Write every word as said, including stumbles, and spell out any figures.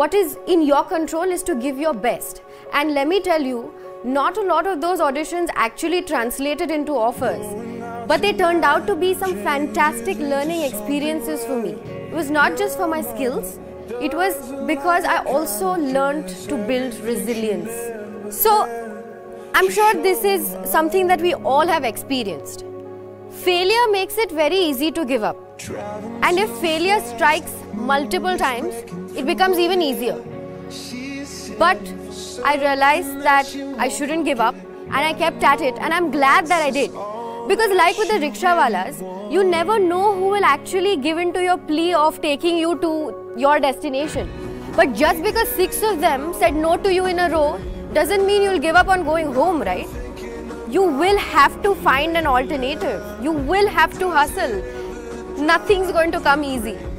What is in your control is to give your best. And let me tell you, not a lot of those auditions actually translated into offers. But they turned out to be some fantastic learning experiences for me. It was not just for my skills, it was because I also learned to build resilience. So, I'm sure this is something that we all have experienced. Failure makes it very easy to give up. And if failure strikes multiple times, it becomes even easier. But I realized that I shouldn't give up, and I kept at it, and I'm glad that I did. Because like with the rickshawalas, you never know who will actually give in to your plea of taking you to your destination. But just because six of them said no to you in a row, doesn't mean you'll give up on going home, right? You will have to find an alternative. You will have to hustle. Nothing's going to come easy.